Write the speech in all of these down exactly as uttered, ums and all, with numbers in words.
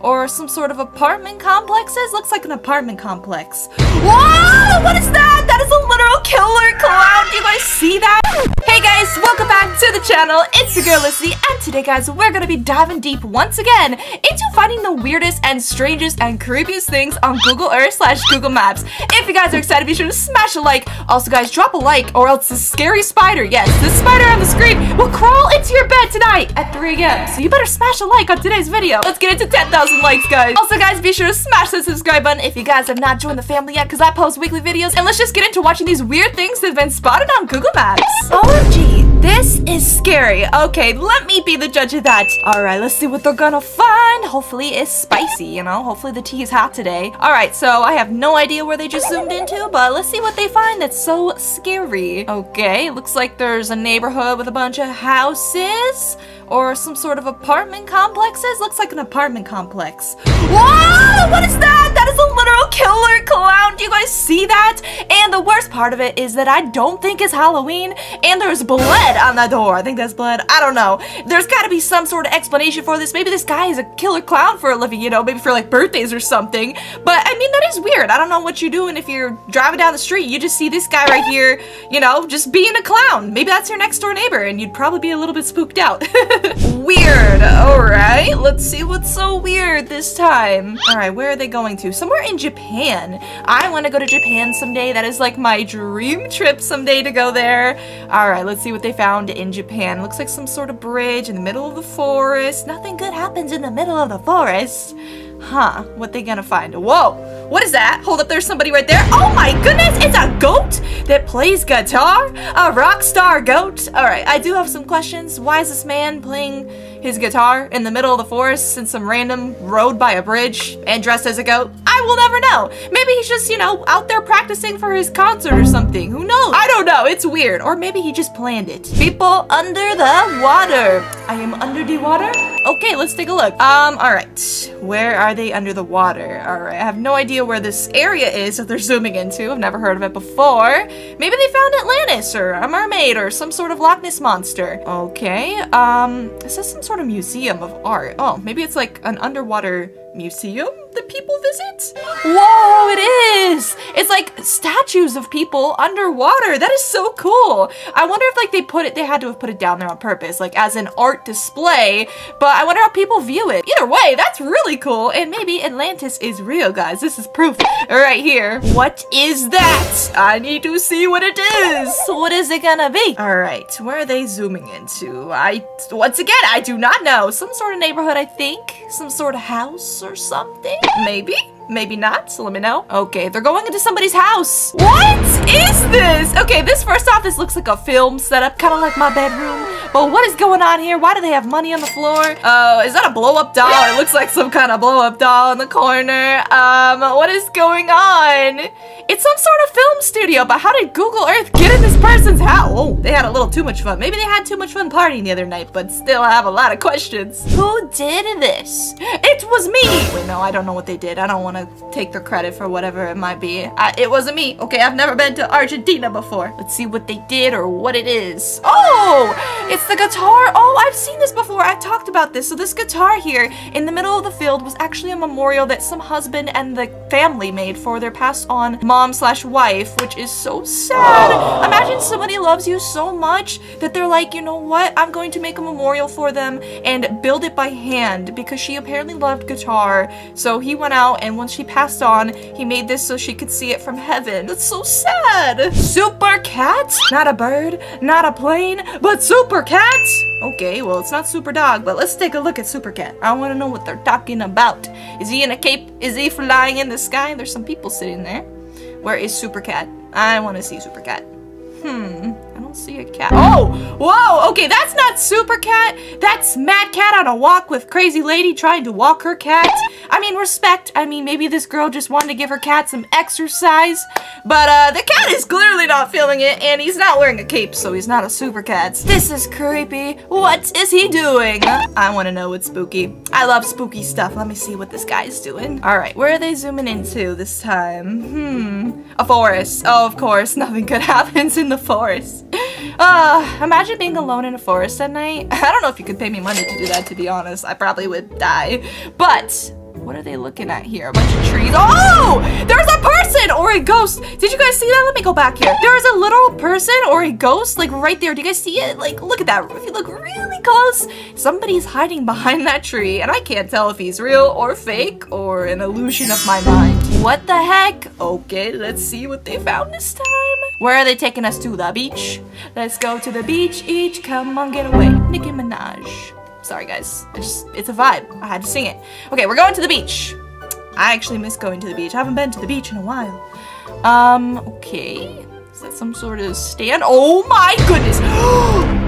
Or some sort of apartment complexes? Looks like an apartment complex. Whoa! What is that? That is a literal killer clown! Do you guys see that? Hey guys, welcome back to the channel. It's your girl Lyssy, and today guys, we're gonna be diving deep once again into finding the weirdest and strangest and creepiest things on Google Earth slash Google Maps. If you guys are excited, be sure to smash a like. Also guys, drop a like or else this scary spider, yes, this spider on the screen will crawl into your bed tonight at three A M So you better smash a like on today's video. Let's get it to ten thousand likes, guys. Also guys, be sure to smash that subscribe button if you guys have not joined the family yet, because I post weekly videos. And let's just get into watching these weird things that have been spotted on Google Maps. O M G, this is scary. Okay, let me be the judge of that. Alright, let's see what they're gonna find. Hopefully it's spicy, you know? Hopefully the tea is hot today. Alright, so I have no idea where they just zoomed into, but let's see what they find that's so scary. Okay, looks like there's a neighborhood with a bunch of houses. Or some sort of apartment complexes? Looks like an apartment complex. Whoa! What is that? That is a literal killer clown! Do you guys see that? And the worst part of it is that I don't think it's Halloween, and there's blood on the door. I think that's blood. I don't know. There's gotta be some sort of explanation for this. Maybe this guy is a killer clown for a living, you know, maybe for like birthdays or something. But I mean, that is weird. I don't know what you're doing if you're driving down the street. You just see this guy right here, you know, just being a clown. Maybe that's your next door neighbor, and you'd probably be a little bit spooked out. Weird. Alright, let's see what's so weird this time. Alright, where are they going to? Somewhere in Japan. I want to go to Japan someday. That is like my dream trip someday to go there. Alright, let's see what they found in Japan. Looks like some sort of bridge in the middle of the forest. Nothing good happens in the middle of the forest. Huh, what they gonna find? Whoa! What is that? Hold up, there's somebody right there. Oh my goodness, it's a goat that plays guitar? A rock star goat? Alright, I do have some questions. Why is this man playing his guitar in the middle of the forest in some random road by a bridge and dressed as a goat? I will never know. Maybe he's just, you know, out there practicing for his concert or something. Who knows? I don't know, it's weird. Or maybe he just planned it. People under the water. I am under the water? Okay, let's take a look. Um, alright. Where are they under the water? Alright, I have no idea where this area is that they're zooming into. I've never heard of it before. Maybe they found Atlantis or a mermaid or some sort of Loch Ness monster. Okay, um, this is some sort of museum of art. Oh, maybe it's like an underwater museum that people visit? Whoa, it is! It's like statues of people underwater. That is so cool. I wonder if like they put it, they had to have put it down there on purpose, like as an art display, but I wonder how people view it. Either way, that's really cool, and maybe Atlantis is real, guys. This is proof right here. What is that? I need to see what it is. What is it gonna be? Alright, where are they zooming into? I, once again, I do not know. Some sort of neighborhood, I think. Some sort of house or something? Maybe? Maybe not, so let me know. Okay, they're going into somebody's house. What is this? Okay, this first off, this looks like a film setup, kind of like my bedroom. But what is going on here? Why do they have money on the floor? Oh, uh, is that a blow-up doll? It looks like some kind of blow-up doll in the corner. Um, what is going on? It's some sort of film studio, but how did Google Earth get in this person's house? Oh, they had a little too much fun. Maybe they had too much fun partying the other night, but still I have a lot of questions. Who did this? It was me! Wait, no, I don't know what they did. I don't want to take their credit for whatever it might be. I, it wasn't me. Okay, I've never been to Argentina before. Let's see what they did or what it is. Oh! It's It's the guitar. Oh, I've seen this before. I've talked about this. So this guitar here in the middle of the field was actually a memorial that some husband and the family made for their passed on mom slash wife, which is so sad. Aww. Imagine somebody loves you so much that they're like, you know what? I'm going to make a memorial for them and build it by hand, because she apparently loved guitar. So he went out, and once she passed on, he made this so she could see it from heaven. That's so sad. Super cat? Not a bird, not a plane, but super cat. Cats? Okay, well, it's not Super Dog, but let's take a look at Super Cat. I want to know what they're talking about. Is he in a cape? Is he flying in the sky? There's some people sitting there. Where is Super Cat? I want to see Super Cat. Hmm, I don't see a cat. Oh, whoa, okay, that's not Super Cat. That's Mad Cat on a walk with Crazy Lady trying to walk her cat. I mean, respect. I mean, maybe this girl just wanted to give her cat some exercise. But uh, the cat is clearly not feeling it, and he's not wearing a cape, so he's not a super cat. This is creepy. What is he doing? I want to know what's spooky. I love spooky stuff. Let me see what this guy's doing. Alright, where are they zooming into this time? Hmm. A forest. Oh, of course. Nothing good happens in the forest. Uh, imagine being alone in a forest at night. I don't know if you could pay me money to do that, to be honest. I probably would die. But what are they looking at here? A bunch of trees. Oh! There's a person or a ghost! Did you guys see that? Let me go back here. There's a literal person or a ghost, like, right there. Do you guys see it? Like, look at that. If you look really close, somebody's hiding behind that tree, and I can't tell if he's real or fake or an illusion of my mind. What the heck? Okay, let's see what they found this time. Where are they taking us to? The beach? Let's go to the beach each. Come on, get away. Nicki Minaj. Sorry guys, it's, just, it's a vibe. I had to sing it. Okay, we're going to the beach. I actually miss going to the beach. I haven't been to the beach in a while. Um, okay. Is that some sort of stand? Oh my goodness!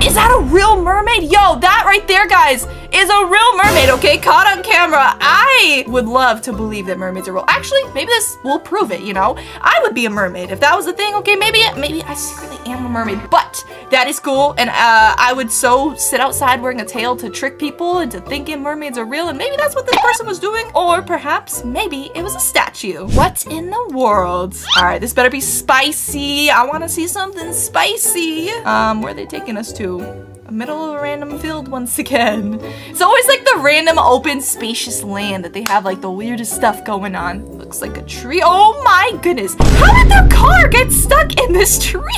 Is that a real mermaid? Yo, that right there, guys, is a real mermaid, okay? Caught on camera. I would love to believe that mermaids are real. Actually, maybe this will prove it, you know? I would be a mermaid if that was the thing, okay? Maybe maybe I secretly am a mermaid, but that is cool, and uh, I would so sit outside wearing a tail to trick people into thinking mermaids are real, and maybe that's what this person was doing, or perhaps maybe it was a statue. What in the world? All right, this better be spicy. I want to see something spicy. Um, where are they taking us to? A middle of a random field once again. It's always like the random open spacious land that they have like the weirdest stuff going on. Looks like a tree. Oh my goodness. How did the car get stuck in this tree?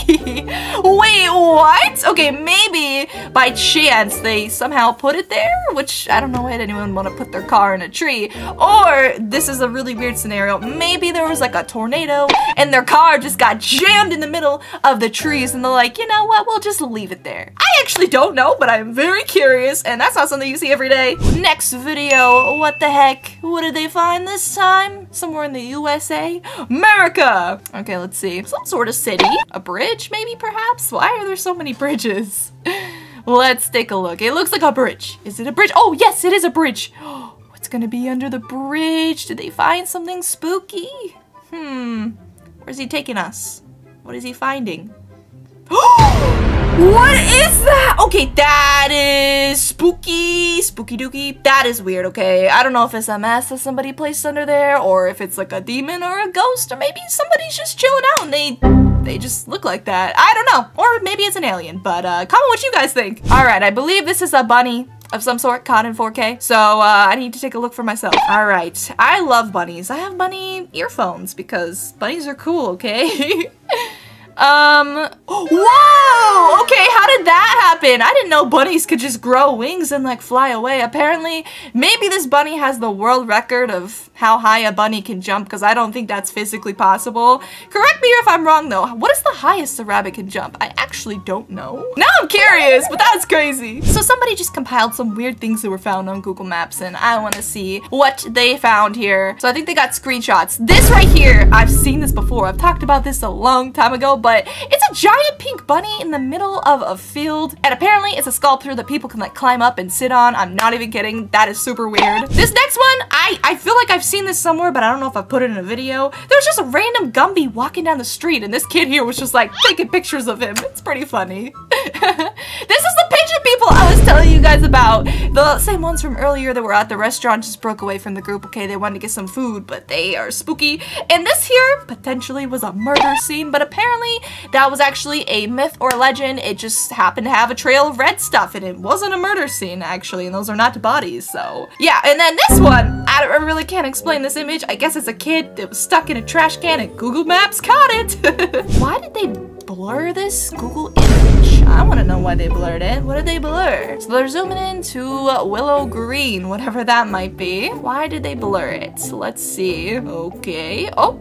Wait, what? Okay, maybe by chance they somehow put it there, which I don't know why anyone want to put their car in a tree. Or this is a really weird scenario. Maybe there was like a tornado and their car just got jammed in the middle of the trees and they're like, you know what, we'll just leave it there. I actually don't know, but I'm very curious, and that's not something you see every day. Next video, what the heck? What did they find this time? Somewhere in the U S A? America! Okay, let's see. Some sort of city? A bridge, maybe, perhaps? Why are there so many bridges? Let's take a look. It looks like a bridge. Is it a bridge? Oh, yes, it is a bridge. What's gonna be under the bridge? Did they find something spooky? Hmm. Where's he taking us? What is he finding? What is that? Okay, that is spooky, spooky dooky. That is weird, okay? I don't know if it's a mess that somebody placed under there or if it's like a demon or a ghost or maybe somebody's just chilling out and they they just look like that. I don't know. Or maybe it's an alien, but uh, comment what you guys think. All right, I believe this is a bunny of some sort caught in four K, so uh, I need to take a look for myself. All right, I love bunnies. I have bunny earphones because bunnies are cool, okay? Um, whoa! Okay, how did that happen? I didn't know bunnies could just grow wings and like fly away. Apparently, maybe this bunny has the world record of how high a bunny can jump because I don't think that's physically possible. Correct me if I'm wrong though. What is the highest a rabbit can jump? I actually don't know. Now I'm curious, but that's crazy. So somebody just compiled some weird things that were found on Google Maps and I want to see what they found here. So I think they got screenshots. This right here, I've seen this before. I've talked about this a long time ago, but it's a giant pink bunny in the middle of a field, and apparently it's a sculpture that people can like climb up and sit on. I'm not even kidding. That is super weird. This next one, I, I feel like I've seen this somewhere, but I don't know if I put it in a video. There's just a random Gumby walking down the street, and this kid here was just like taking pictures of him. It's pretty funny. This is the pigeon people I was telling you guys about. The same ones from earlier that were at the restaurant just broke away from the group. Okay, they wanted to get some food, but they are spooky. And this here potentially was a murder scene, but apparently that was actually a myth or a legend. It just happened to have a trail of red stuff and it wasn't a murder scene actually, and those are not bodies, so yeah. And then this one, I, I really can't explain this image. I guess it's a kid that was stuck in a trash can and Google Maps caught it. Why did they blur this Google image? I want to know why they blurred it. What did they blur? So they're zooming into Willow Green, whatever that might be. Why did they blur it? Let's see. Okay. Oh.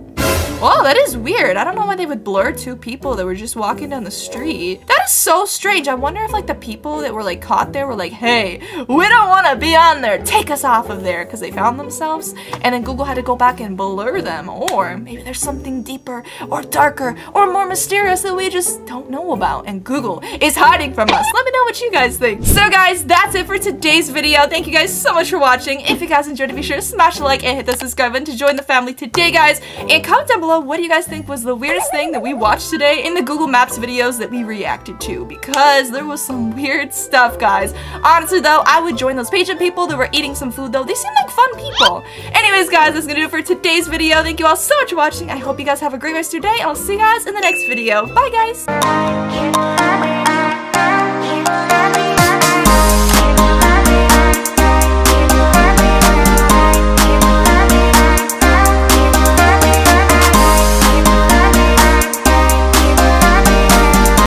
Whoa, that is weird. I don't know why they would blur two people that were just walking down the street. That is so strange. I wonder if like the people that were like caught there were like, hey, we don't want to be on there. Take us off of there, because they found themselves and then Google had to go back and blur them. Or maybe there's something deeper or darker or more mysterious that we just don't know about and Google is hiding from us. Let me know what you guys think. So guys, that's it for today's video. Thank you guys so much for watching. If you guys enjoyed it, be sure to smash the like and hit the subscribe button to join the family today, guys. And comment down below, what do you guys think was the weirdest thing that we watched today in the Google Maps videos that we reacted to? Because there was some weird stuff, guys. Honestly, though, I would join those Patreon people that were eating some food, though. They seem like fun people. Anyways, guys, that's gonna do it for today's video. Thank you all so much for watching. I hope you guys have a great rest of your day, and I'll see you guys in the next video. Bye, guys.